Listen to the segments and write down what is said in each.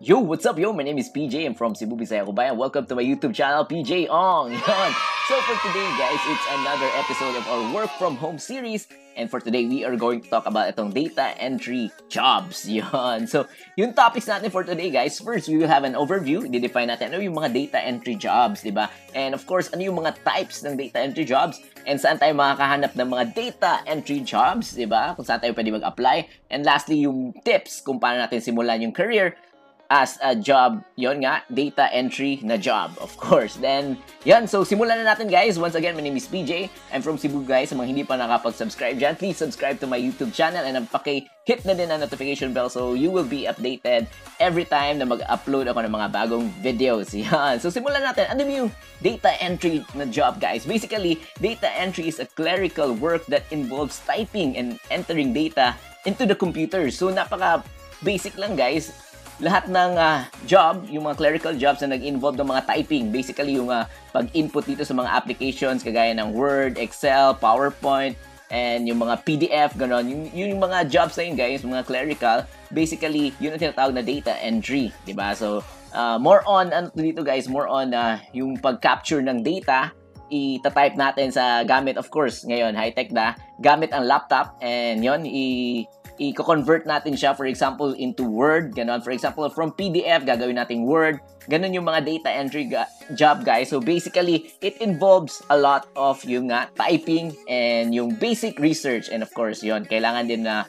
Yo, what's up, yo? My name is PJ. I'm from Cebu, Bisaya, Cubao. Welcome to my YouTube channel, PJ Ong. Yon. So for today, guys, it's another episode of our work from home series. And for today, we are going to talk about itong data entry jobs. Yon. So, yung topics natin for today, guys. First, we will have an overview. I-define natin ano yung mga data entry jobs, diba? And of course, ano yung mga types ng data entry jobs? And saan tayo makakahanap ng mga data entry jobs, diba? Kung saan tayo pwede mag-apply. And lastly, yung tips kung paano natin simulan yung career as a job, yon nga, data entry na job, of course. Then, yan, so simulan na natin, guys. Once again, my name is PJ. I'm from Cebu, guys. Sa mga hindi pa nakapag-subscribe dyan, please subscribe to my YouTube channel and paki-hit na din ang notification bell so you will be updated every time na mag-upload ako ng mga bagong videos. Yan, so simulan natin. Ano yung data entry na job, guys? Basically, data entry is a clerical work that involves typing and entering data into the computer. So, napaka-basic lang, guys. Lahat ng job, yung mga clerical jobs na nag-involve ng mga typing. Basically, yung pag-input dito sa mga applications, kagaya ng Word, Excel, PowerPoint, and yung mga PDF, gano'n. Yung mga jobs na yun, guys, mga clerical, basically, yun ang tinatawag na data entry, diba? So, more on, ano dito, guys, more on yung pag-capture ng data, itatype natin sa gamit, of course, ngayon, high-tech na, gamit ang laptop, and yun, i-convert natin siya, for example, into Word, gano'n. For example, from PDF, gagawin natin Word. Gano'n yung mga data entry job, guys. So, basically, it involves a lot of yung typing and yung basic research. And of course, yon kailangan din na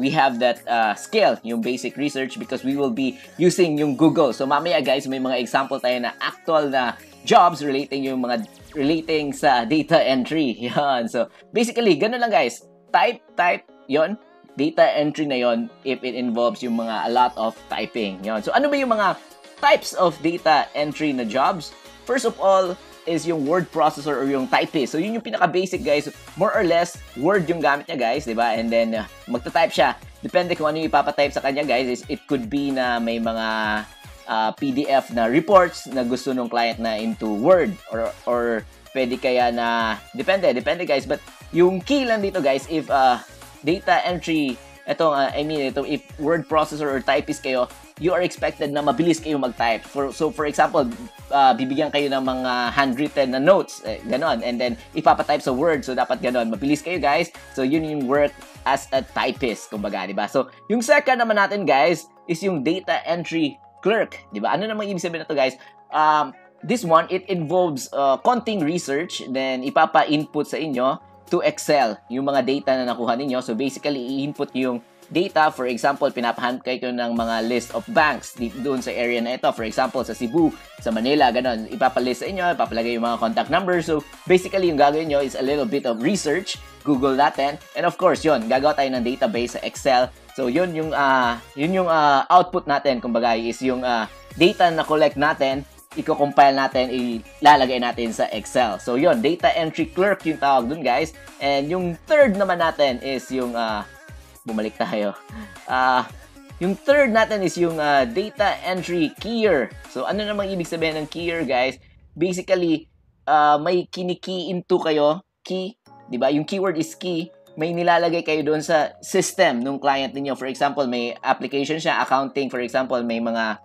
we have that skill, yung basic research, because we will be using yung Google. So, mamaya, guys, may mga example tayo na actual na jobs relating sa data entry. Yan. So, basically, gano'n lang, guys. Type, yon. Data entry na yon if it involves yung mga a lot of typing. Yon. So, ano ba yung mga types of data entry na jobs? First of all, is yung word processor or yung typist. So, yun yung pinaka-basic, guys. More or less, Word yung gamit niya, guys, diba? And then, magta-type siya. Depende kung ano yung ipapatype sa kanya, guys, is it could be na may mga PDF na reports na gusto ng client na into Word or pwede kaya na depende, guys. But, yung key lang dito, guys, if data entry, if word processor or typist kayo, you are expected na mabilis kayo mag-type. So, for example, bibigyan kayo ng mga handwritten na notes, ganon, and then ipapatype sa Word, so dapat ganon, mabilis kayo, guys. So, yun yung work as a typist, kumbaga, diba? So, yung second naman natin, guys, is yung data entry clerk, diba? Ano namang ibig sabihin na to, guys? This one, it involves konting research, then ipapa-input sa inyo, to Excel, yung mga data na nakuha ninyo. So, basically, i-input yung data. For example, pinapahanap kayo ng mga list of banks doon sa area na ito. For example, sa Cebu, sa Manila, ganun. Ipapalist sa inyo, ipapalagay yung mga contact numbers. So, basically, yung gagawin nyo is a little bit of research. Google natin. And of course, yun, gagawa tayo ng database sa Excel. So, yun yung output natin, kumbaga, is yung data na collect natin, i-compile natin, ilalagay natin sa Excel. So, yon data entry clerk yung tawag dun, guys. And yung third naman natin is yung, bumalik tayo. Yung third natin is yung data entry keyer. So, ano namang ibig sabihin ng keyer, guys? Basically, may kinikey into kayo, key, di ba? Yung keyword is key. May nilalagay kayo doon sa system nung client niyo. For example, may application siya, accounting. For example, may mga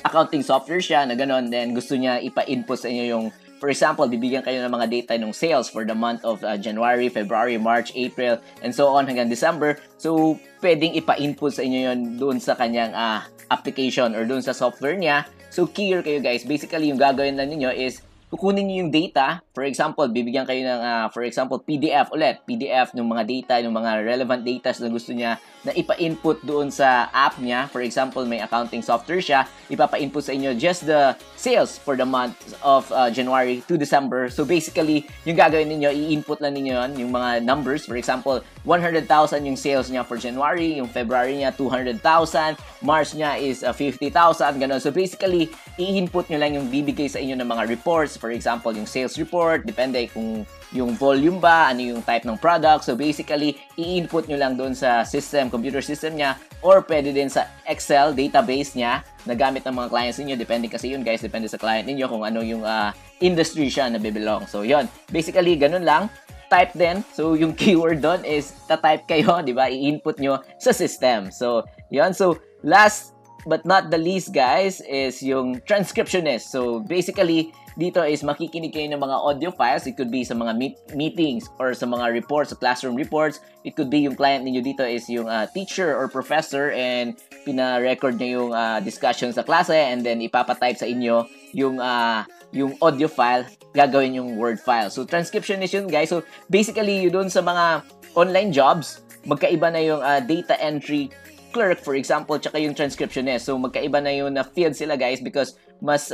accounting software siya na gano'n, then gusto niya ipa-input sa inyo yung, for example, bibigyan kayo ng mga data ng sales for the month of January, February, March, April, and so on hanggang December. So, pwedeng ipa-input sa inyo yun doon sa kanyang application or doon sa software niya. So, clear kayo, guys. Basically, yung gagawin lang ninyo is kukunin niyo yung data. For example, bibigyan kayo ng, for example, PDF ulit. PDF ng mga data, ng mga relevant data na gusto niya na ipa-input doon sa app niya. For example, may accounting software siya. Ipapa-input sa inyo just the sales for the month of January to December. So, basically, yung gagawin niyo i-input lang ninyo yun, yung mga numbers. For example, 100,000 yung sales niya for January. Yung February niya, 200,000. March niya is 50,000. Ganun. So, basically, i-input nyo lang yung bibigay sa inyo ng mga reports. For example, yung sales report, depende kung yung volume ba, ano yung type ng product. So, basically, i-input nyo lang doon sa system, computer system niya, or pwede din sa Excel database niya na gamit ng mga clients niyo. Depende kasi yun, guys. Depende sa client niyo kung ano yung industry siya na bibilong. So, yun. Basically, ganun lang. Type din. So, yung keyword doon is tatype kayo, di ba? I-input nyo sa system. So, yun. So, last but not the least, guys, is yung transcriptionist. So basically, dito is makikinig kayo ng mga audio files. It could be sa mga meetings or sa mga reports, sa classroom reports. It could be yung client ninyo dito is yung teacher or professor, and pina-record niya yung discussion sa klase, and then ipapatype sa inyo yung audio file, gagawin yung word file. So transcriptionist yun, guys. So basically, yun dun sa mga online jobs, magkaiba na yung data entry clerk, for example, tsaka yung transcriptionist. So magkaiba na yung field sila, guys, because mas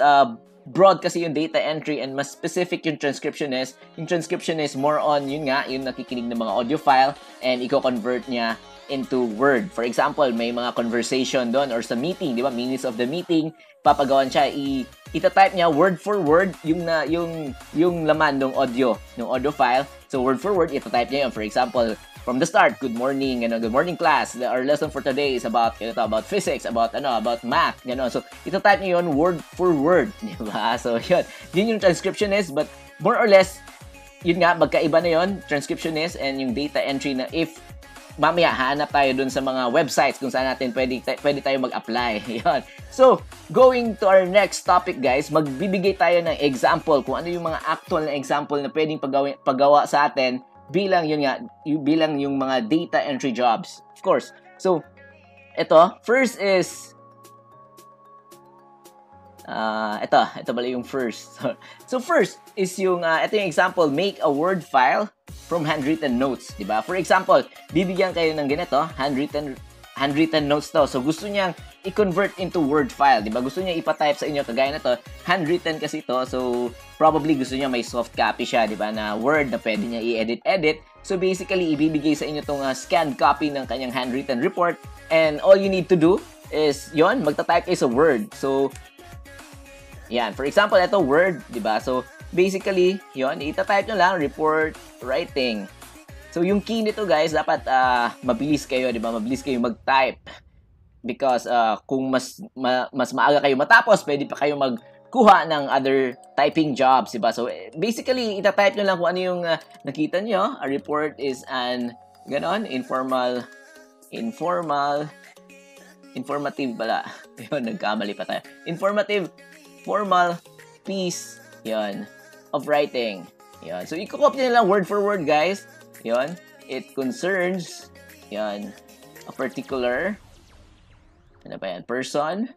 broad kasi yung data entry and mas specific yung transcriptionist. Yung transcriptionist more on yun nga, yung nakikinig ng mga audio file and i-convert niya into Word. For example, may mga conversation doon or sa meeting, di ba? Minutes of the meeting, papagawan siya, itatype niya word for word yung laman ng audio file. So word for word, itatype niya yun. For example, from the start, good morning, good morning class. Our lesson for today is about physics, about math, gano'n. So, itatype niyo yun word for word, di ba? So, yun yung transcriptionist, but more or less, yun nga, magkaiba na yun, transcriptionist and yung data entry na if mamaya, haanap tayo dun sa mga websites kung saan natin pwede tayo mag-apply. Yun. So, going to our next topic, guys, magbibigay tayo ng example kung ano yung mga actual na example na pwedeng paggawa sa atin bilang yung mga data entry jobs. Of course. So, ito, first is ito pala yung first. So first is yung, ito yung example, make a word file from handwritten notes, di ba? For example, bibigyan kayo ng ganito, handwritten notes to. So gusto niyang i-convert into word file, di ba? Gusto niya ipatype sa inyo, kagaya na to, handwritten kasi to, so probably gusto niya may soft copy siya, di ba? Na word na pwede niya i-edit. So basically, ibibigay sa inyo tong scanned copy ng kanyang handwritten report, and all you need to do is, yon, magta-type kayo sa word. So, yan. For example, ito, word, di ba? So, basically, yun, itatype nyo lang, report, writing. So, yung key nito, guys, dapat mabilis kayo, di ba? Mabilis kayo mag-type. Because kung mas maaga kayo matapos, pwede pa kayo magkuha ng other typing jobs, di ba? So, basically, itatype nyo lang kung ano yung nakita nyo. A report is an, ganon, informative pala. Yun, nagkamali pa tayo. Informative, formal piece, yon, of writing. Yon. So, i-copy nyo lang word for word, guys. Yon. It concerns, yon, a particular, ano ba yan, person,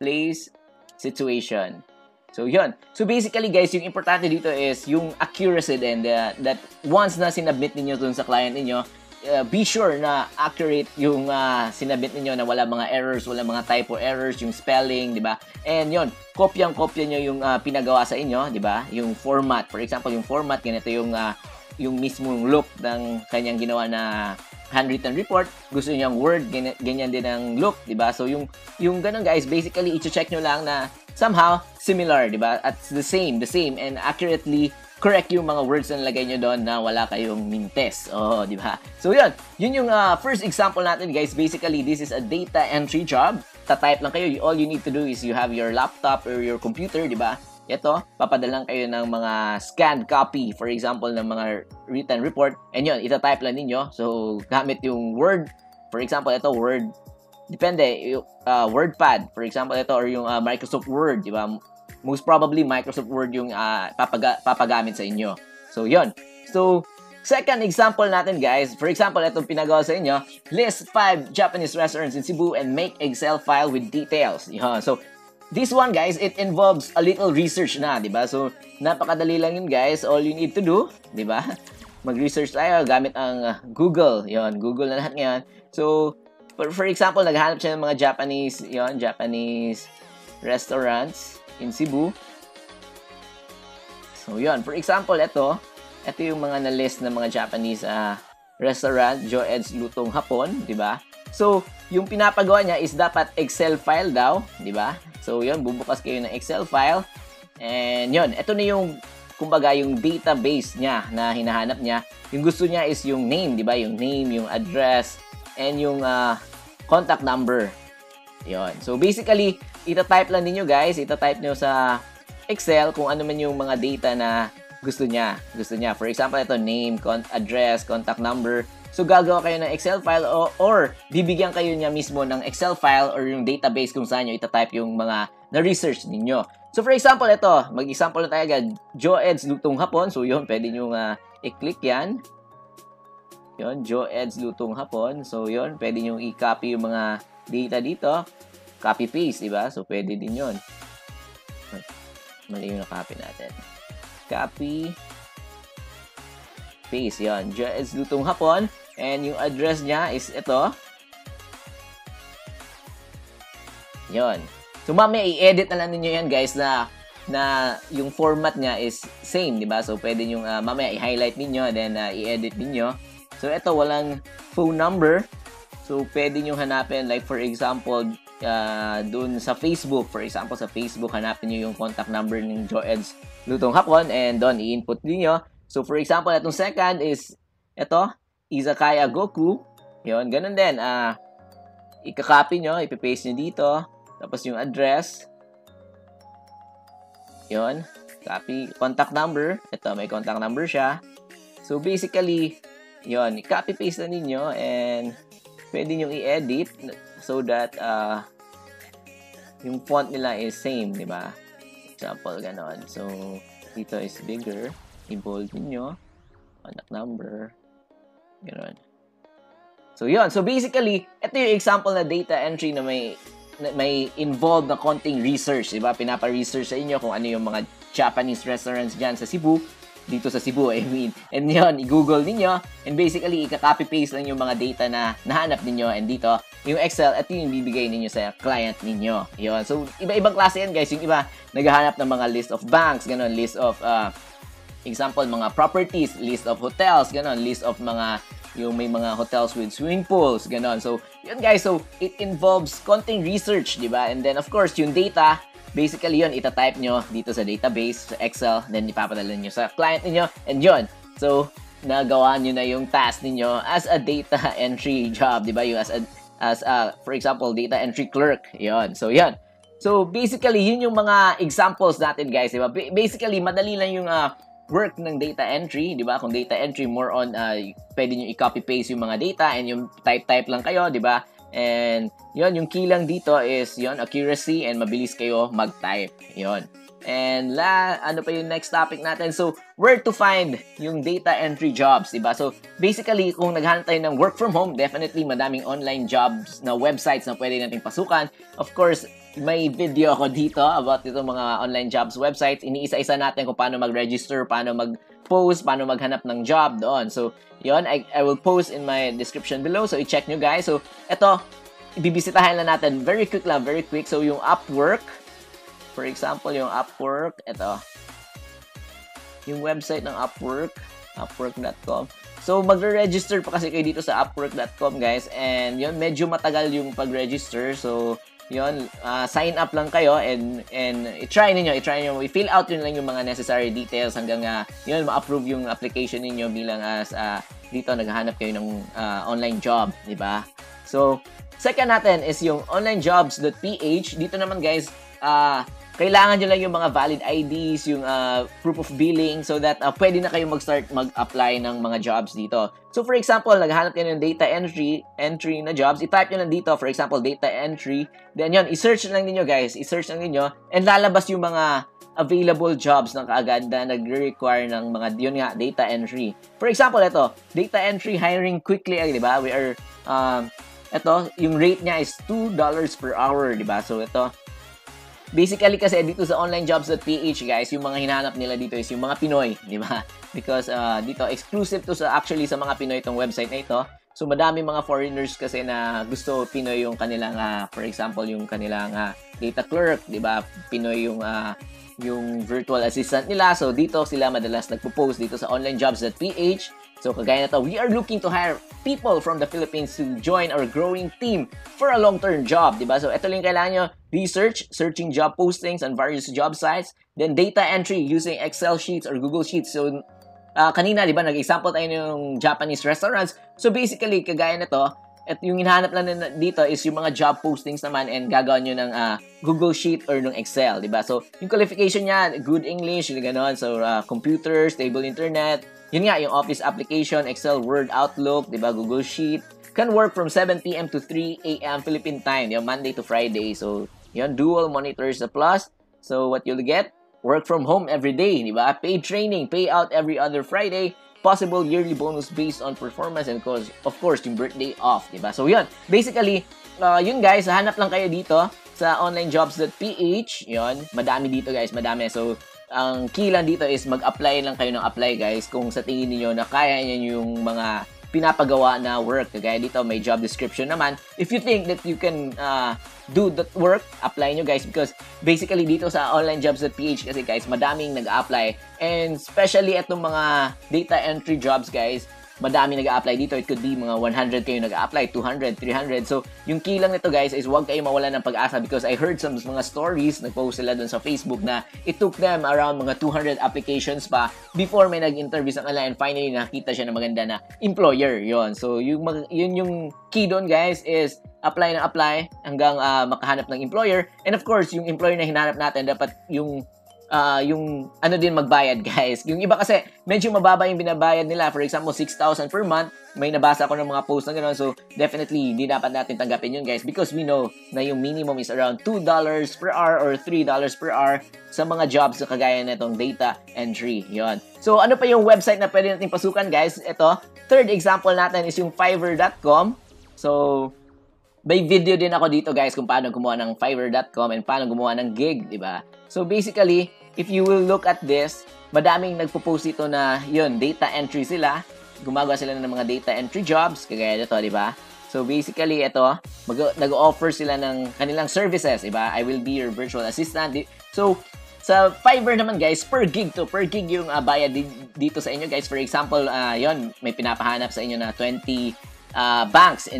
place, situation. So, yon. So, basically, guys, yung importante dito is yung accuracy din, that once na sinabmit ninyo dun sa client ninyo, be sure na accurate yung sinabit niyo, na wala mga errors, wala mga typo errors, yung spelling, di ba? And yon, kopyang-kopya niyo yung pinagawa sa inyo, di ba? Yung format, for example, yung format, ganito yung mismong look ng kanyang ginawa na handwritten report. Gusto niyo yung word, ganyan din ang look, di ba? So yung ganun, guys, basically i-check niyo lang na somehow similar, di ba? At the same and accurately correct yung mga words na nilagay nyo doon na wala kayong mintes. Oh, di ba? So, yun yung first example natin, guys. Basically, this is a data entry job. Tatype lang kayo. All you need to do is you have your laptop or your computer, di ba? Ito, papadalang kayo ng mga scanned copy, for example, ng mga written report. And yun, itatype lang ninyo. So, gamit yung word. For example, ito, word. Depende, wordpad. For example, ito, or yung Microsoft Word, di ba? Most probably, Microsoft Word yung papagamit sa inyo. So, yon. So, second example natin, guys. For example, itong pinagawa sa inyo, list 5 Japanese restaurants in Cebu and make Excel file with details. Yon. So, this one, guys, it involves a little research na, di ba? So, napakadali lang yun, guys. All you need to do, di ba? Mag-research tayo gamit ang Google. Yon, Google na lahat ngayon. So, for example, naghahanap siya ng mga Japanese restaurants in Cebu. So, yun. For example, ito yung mga na-list ng mga Japanese restaurant, Joed's Lutong Hapon, di ba? So, yung pinapagawa niya is dapat Excel file daw, di ba? So, yun. Bubukas kayo ng Excel file. And, yun. Ito na yung, kumbaga, yung database niya na hinahanap niya. Yung gusto niya is yung name, di ba? Yung name, yung address, and yung contact number. Yun. So, basically, itatype lang ninyo, guys. Itatype nyo sa Excel kung ano man yung mga data na gusto niya. For example, ito, name, address, contact number. So gagawa kayo ng Excel file or bibigyan kayo niya mismo ng Excel file or yung database kung saan nyo itatype yung mga na-research ninyo. So for example, ito, mag-example na tayo agad. JoEds Lutong Hapon. So yun, pwede nyo i-click yan. Yun, JoEds Lutong Hapon. So yun, pwede nyo i-copy yung mga data dito. Copy-paste, diba? So pwede din yun. Mali yung na-copy natin. Copy-paste, yun. JoEds Lutong Hapon. And yung address niya is ito. Yon. So mamaya i-edit na lang ninyo yan guys na yung format niya is same, di ba? So pwede yung mamaya i-highlight niyo then i-edit niyo. So ito walang phone number. So pwede niyo hanapin like for example doon sa Facebook. For example sa Facebook hanapin niyo yung contact number ng JoEds Lutong Hapon and doon i-input niyo. So for example itong second is ito. Izakaya Goku. Yun, ganun din. Ika-copy nyo, ipipaste nyo dito. Tapos yung address. Yun, copy. Contact number. Ito, may contact number siya. So basically, yun, i-copy-paste na ninyo and pwede nyo i-edit so that yung font nila is same, di ba? Example, ganun. So, dito is bigger. I-bold ninyo. Contact number. Ganun. So, yun. So, basically, ito yung example na data entry na may involved na konting research. Diba? Pinapa-research sa inyo kung ano yung mga Japanese restaurants dyan sa Cebu. Dito sa Cebu, I mean. And yun, i-google ninyo. And basically, ika-copy-paste lang yung mga data na nahanap ninyo. And dito, yung Excel, ito yung bibigay ninyo sa client ninyo. Yun. So, iba-ibang klase yan, guys. Yung iba, naghahanap ng mga list of banks. Ganun, list of... example, mga properties, list of hotels, ganon, list of mga, yung may mga hotels with swimming pools, ganon. So, yun guys, so it involves konting research, diba? And then, of course, yung data, basically yun, itatype nyo dito sa database, sa Excel, then ipapadala nyo sa client ninyo, and yun. So, nagawa nyo na yung task ninyo as a data entry job, diba? Yung as a, for example, data entry clerk, yun. So, yun. So, basically, yun yung mga examples natin, guys, diba? Basically, madali lang yung, work ng data entry, di ba? Kung data entry, more on, pwede nyo i-copy-paste yung mga data and yung type-type lang kayo, di ba? And, yon yung key lang dito is, yon accuracy and mabilis kayo mag-type. Yon. And, ano pa yung next topic natin? So, where to find yung data entry jobs, di ba? So, basically, kung naghanap tayo ng work from home, definitely, madaming online jobs na websites na pwede natin pasukan. Of course, may video ako dito about itong mga online jobs websites. Iniisa-isa natin kung paano mag-register, paano mag-post, paano maghanap ng job doon. So, yun. I will post in my description below. So, i-check nyo guys. So, eto, ibibisitahin lang natin. Very quick lang, very quick. So, yung Upwork. For example, yung Upwork. Eto. Yung website ng Upwork. Upwork.com. So, magre-register pa kasi kayo dito sa Upwork.com guys. And, yun, medyo matagal yung pag-register. So, yun, sign up lang kayo and i-try niyo, i-fill out yun lang yung mga necessary details hanggang yun, ma-approve yung application niyo bilang as dito naghahanap kayo ng online job, di ba? So, second natin is yung onlinejobs.ph. Dito naman guys, kailangan nyo lang yung mga valid IDs, yung proof of billing so that pwede na kayo mag-start mag-apply ng mga jobs dito. So, for example, naghahanap kayo ng data entry na jobs. I-type nyo lang dito, for example, data entry. Then, yun, i-search lang ninyo, guys. I-search lang ninyo and lalabas yung mga available jobs na kaagad na nag-require ng mga, yun nga, data entry. For example, ito, data entry hiring quickly, di ba? We are, ito, yung rate niya is $2 per hour, di ba? So, ito, basically kasi dito sa onlinejobs.ph guys, yung mga hinahanap nila dito is yung mga Pinoy, di ba? Because dito exclusive to sa actually sa mga Pinoy itong website na ito. So madami mga foreigners kasi na gusto Pinoy yung kanilang for example yung kanilang data clerk, di ba? Pinoy yung virtual assistant nila. So dito sila madalas nagpo-post dito sa onlinejobs.ph. So, kagaya na to, we are looking to hire people from the Philippines to join our growing team for a long-term job, diba? So, ito lang kailangan nyo, research, searching job postings on various job sites, then data entry using Excel sheets or Google Sheets. So, kanina, diba, nag-example tayo ng Japanese restaurants. So, basically, kagaya na to, at yung hinahanap lang dito is yung mga job postings naman and gagawin nyo ng Google Sheet or ng Excel, diba? So, yung qualification niya, good English, gano'n. So, computers, stable internet, Yun nga, yung office application, Excel, Word, Outlook, diba, Google Sheet, can work from 7 p.m. to 3 a.m. Philippine time, yung Monday to Friday. So, yun, dual monitors a plus. So, what you'll get? Work from home every day, diba? Paid training, payout every other Friday, possible yearly bonus based on performance, and of course, yung birthday off, diba? So, yun, basically, yun guys, hanap lang kayo dito sa onlinejobs.ph, yun, madami dito guys, madami. So, ang key lang dito is mag-apply lang kayo ng apply guys kung sa tingin niyo na kaya niyo yung mga pinapagawa na work. Kaya dito may job description naman. If you think that you can do that work, apply nyo guys, because basically dito sa onlinejobs.ph kasi guys, madaming nag-a-apply, and especially itong mga data entry jobs guys, madami nag-a-apply dito. It could be mga 100 kayo nag-a-apply, 200, 300. So, yung key lang nito guys is huwag kayo mawala ng pag-asa, because I heard some mga stories, nag-post sila dun sa Facebook na it took them around mga 200 applications pa before may nag-interview sa kanila, and finally nakita siya na maganda na employer. Yon. So, yun yung key doon guys is apply na apply hanggang makahanap ng employer. And of course, yung employer na hinanap natin, dapat yung ano din magbayad guys. Yung iba kasi medyo mababa yung binabayad nila. For example, 6,000 per month. May nabasa ko ng mga post na gano'n. So, definitely, hindi dapat natin tanggapin yun guys, because we know na yung minimum is around $2 per hour or $3 per hour sa mga jobs na kagaya na itong data entry. Yun. So, ano pa yung website na pwede natin pasukan guys? Ito, third example natin is yung Fiverr.com. So, may video din ako dito guys kung paano gumawa ng Fiverr.com and paano gumawa ng gig, di ba? So basically, if you will look at this, madaming nagpo-post dito na yun, data entry sila. Gumagawa sila ng mga data entry jobs, kagaya nito, di ba? So basically, ito, nag-offer sila ng kanilang services, di ba? I will be your virtual assistant. So, sa Fiverr naman guys, per gig to. Per gig yung bayad dito sa inyo guys. For example, yun, may pinapahanap sa inyo na 20 banks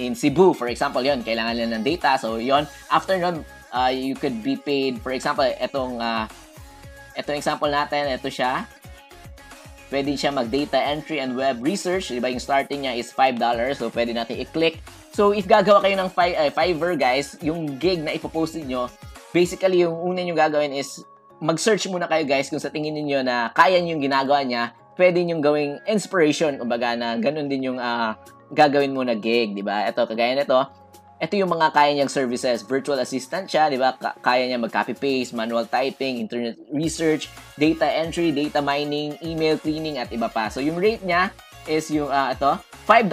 in Cebu, for example, yon, kailangan nila ng data. So, yon, after nun, you could be paid, for example, etong example natin, eto siya. Pwede siya mag-data entry and web research. Diba, yung starting niya is $5. So, pwede natin i-click. So, if gagawa kayo ng Fiverr, guys, yung gig na ipopost nyo, basically, yung una nyo gagawin is mag-search muna kayo, guys, kung sa tingin niyo na kaya nyo yung ginagawa niya, pwede nyo gawing inspiration, kumbaga na ganun din yung gagawin mo na gig, di ba? Ito, kagaya nito. Ito yung mga kaya niyang services. Virtual assistant siya, di ba? Kaya niya mag-copy-paste, manual typing, internet research, data entry, data mining, email cleaning, at iba pa. So, yung rate niya is yung, ito, $5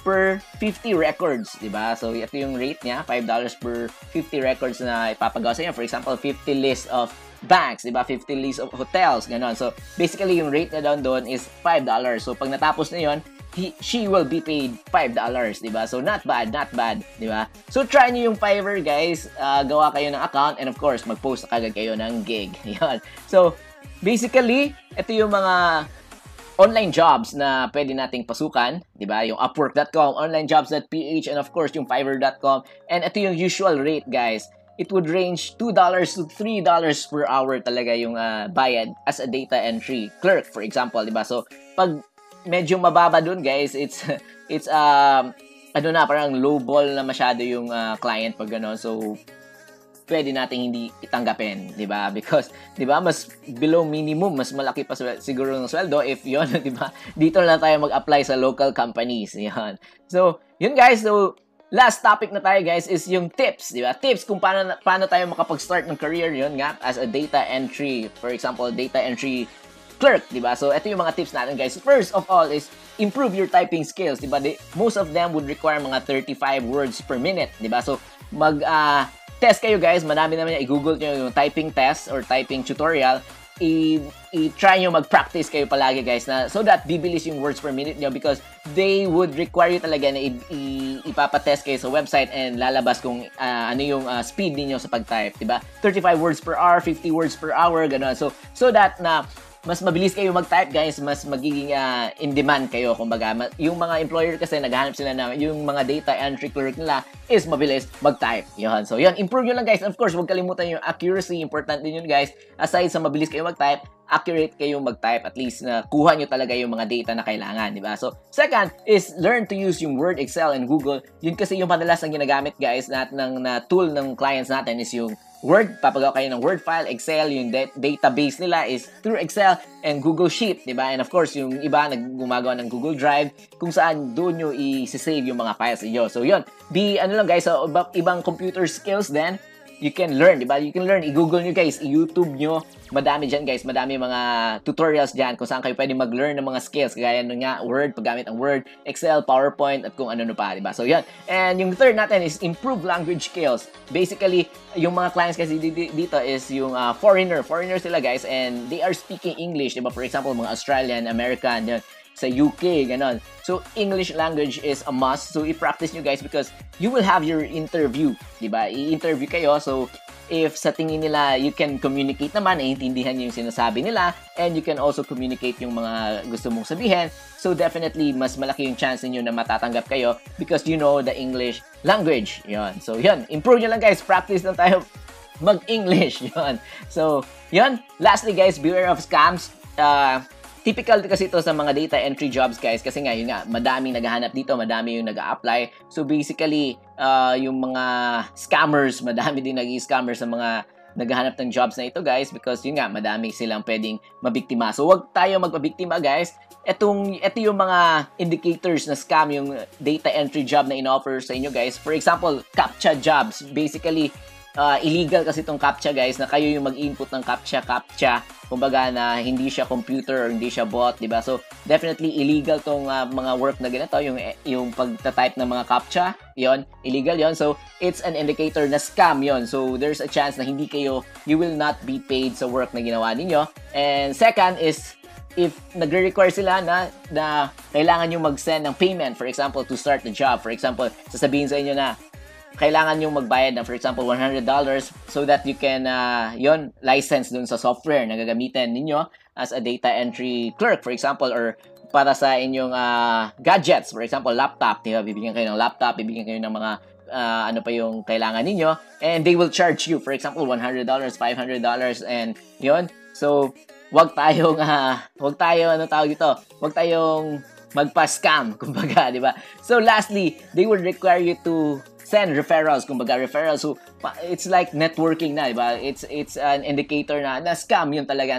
per 50 records, di ba? So, ito yung rate niya, $5 per 50 records na ipapagawa sa inyo. For example, 50 list of banks, diba? 50 list of hotels, gano'n. So, basically, yung rate na down doon is $5. So, pag natapos na yun, she will be paid $5, diba? So, not bad, diba? So, try nyo yung Fiverr, guys. Gawa kayo ng account, and of course, mag-post na kagad kayo ng gig. Yun. So, basically, ito yung mga online jobs na pwede nating pasukan, diba? Yung Upwork.com, onlinejobs.ph, and of course, yung Fiverr.com. And ito yung usual rate, guys. It would range $2 to $3 per hour talaga yung bayad as a data entry clerk, for example, diba? So, pag medyo mababa dun, guys, it's ano na, parang low ball na masyado yung client pag gano'n. So, pwede nating hindi itanggapin, diba? Because, diba, mas below minimum, mas malaki pa siguro ng sweldo if yun, diba? Dito na tayo mag-apply sa local companies, yun. So, yun, guys. So, last topic na tayo, guys, is yung tips, di ba? Tips kung paano tayo makapag-start ng career, yun nga, as a data entry. For example, data entry clerk, di ba? So, ito yung mga tips natin, guys. First of all is improve your typing skills, di ba? Most of them would require mga 35 words per minute, di ba? So, mag-test kayo, guys. Madami naman yung i-google nyo yung typing test or typing tutorial. I-try nyo mag-practice kayo palagi, guys, na so that bibilis yung words per minute nyo, because they would require you talaga na ipapatest kayo sa website and lalabas kung ano yung speed niyo sa pag-type, diba? 35 words per hour, 50 words per hour, gano'n. So that na mas mabilis kayo mag-type, guys, mas magiging in-demand kayo, kumbaga. Yung mga employer kasi naghahanap sila na yung mga data entry clerk nila is mabilis mag-type. Yun. So, yun. Improve nyo lang, guys. Of course, huwag kalimutan yung accuracy. Important din yun, guys. Aside sa mabilis kayo mag-type, accurate kayong mag-type, at least na kuha nyo talaga yung mga data na kailangan, di ba? So, second is learn to use yung Word, Excel, and Google. Yun kasi yung madalas na ginagamit, guys, na tool ng clients natin is yung Word. Papagawa kayo ng Word file, Excel, yung database nila is through Excel and Google Sheet, di ba? And of course, yung iba naggumagawa ng Google Drive kung saan doon nyo i-save yung mga files niyo. So, yun. Be, ano lang guys, so, ibang computer skills then you can learn, di ba? You can learn. I-Google nyo guys, i-YouTube nyo. Madami dyan guys, madami mga tutorials dyan kung saan kayo pwede mag-learn ng mga skills. Kagaya nyo nga, Word, paggamit ng Word, Excel, PowerPoint, at kung ano pa, di ba? So, yun. And yung third natin is improve language skills. Basically, yung mga clients kasi dito is yung foreigner. Foreigners sila guys, and they are speaking English, di ba? For example, mga Australian, American, yun. Sa UK, ganon. So, English language is a must. So, i-practice nyo guys because you will have your interview. Diba? I-interview kayo. So, if sa tingin nila, you can communicate naman, naiintindihan nyo yung sinasabi nila, and you can also communicate yung mga gusto mong sabihin. So, definitely, mas malaki yung chance ninyo na matatanggap kayo because you know the English language. Yun. So, yun. Improve nyo lang guys. Practice lang tayo mag-English. Yun. So, yun. Lastly guys, beware of scams. Typical kasi ito sa mga data entry jobs guys kasi nga yun nga madaming naghahanap dito, madami yung nag-a-apply. So basically yung mga scammers, madami din nag-i-scammers sa mga naghahanap ng jobs na ito guys because yun nga madami silang pwedeng mabiktima. So wag tayo magpabiktima guys. Ito yung mga indicators na scam yung data entry job na in-offer sa inyo guys. For example, CAPTCHA jobs. Basically illegal kasi itong CAPTCHA guys na kayo yung mag-input ng CAPTCHA kumbaga na hindi siya computer or hindi siya bot, di ba? So definitely illegal tong mga work na ganito yung pagta-type ng mga CAPTCHA, yon illegal yon. So it's an indicator na scam yon. So there's a chance na hindi kayo, you will not be paid sa work na ginawa ninyo. And second is if nagre-require sila na kailangan yung mag-send ng payment, for example to start the job, for example sasabihin sa inyo na kailangan yung magbayad ng, for example, $100 so that you can, yon license dun sa software na gagamitin ninyo as a data entry clerk, for example, or para sa inyong gadgets, for example, laptop, diba? Bibigyan kayo ng laptop, bibigyan kayo ng mga ano pa yung kailangan ninyo, and they will charge you, for example, $100, $500, and yon. So, wag tayong magpa-scam, kumbaga, diba? So, lastly, they will require you to send referrals, kumbaga referrals. So, it's like networking na, diba? It's an indicator na scam yun talaga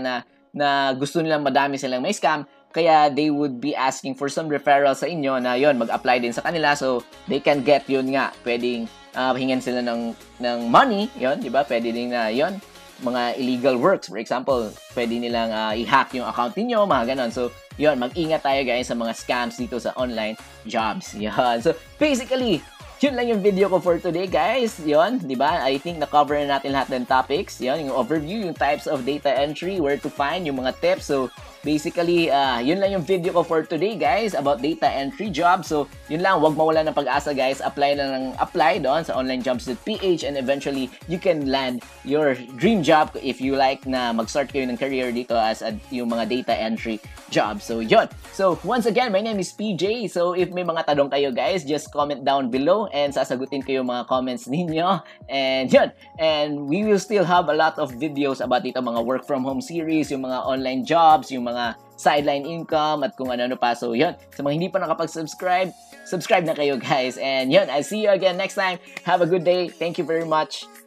na gusto nilang madami silang may scam. Kaya they would be asking for some referrals sa inyo na yon mag-apply din sa kanila. So, they can get yun nga. Pwedeng hingan sila ng money, yun, diba? Pwede din na yun. Mga illegal works, for example, pwede nilang i-hack yung account niyo, mga ganon. So, yun, mag-ingat tayo guys sa mga scams dito sa online jobs. Yun. So, basically, yun lang yung video ko for today, guys. Yun, di ba? I think na-cover na natin lahat ng topics. Yun, yung overview, yung types of data entry, where to find, yung mga tips. So, basically, yun lang yung video ko for today, guys, about data entry job. So, yun lang, wag mawala ng pag-asa, guys. Apply na ng apply doon sa onlinejobs.ph and eventually, you can land your dream job if you like na mag-start kayo ng career dito as yung mga data entry job. So, yun. So, once again, my name is PJ. So, if may mga tanong kayo, guys, just comment down below and sasagutin ko yung mga comments ninyo. And yun. And we will still have a lot of videos about dito, mga work from home series, yung mga online jobs, yung mga sideline income, at kung ano-ano pa. So yun. Sa mga hindi pa nakapag-subscribe, subscribe na kayo guys. And yun, I'll see you again next time. Have a good day. Thank you very much.